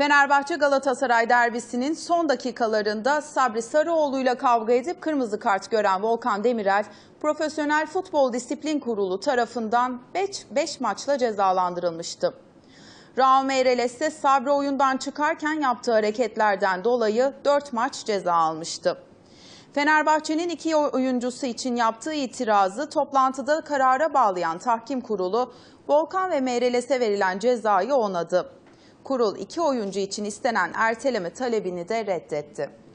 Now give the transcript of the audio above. Fenerbahçe Galatasaray derbisinin son dakikalarında Sabri Sarıoğlu'yla kavga edip kırmızı kart gören Volkan Demirel, Profesyonel Futbol Disiplin Kurulu tarafından 5 maçla cezalandırılmıştı. Raul Meireles ise Sabri oyundan çıkarken yaptığı hareketlerden dolayı 4 maç ceza almıştı. Fenerbahçe'nin iki oyuncusu için yaptığı itirazı toplantıda karara bağlayan Tahkim Kurulu, Volkan ve Meireles'e verilen cezayı onadı. Kurul iki oyuncu için istenen erteleme talebini de reddetti.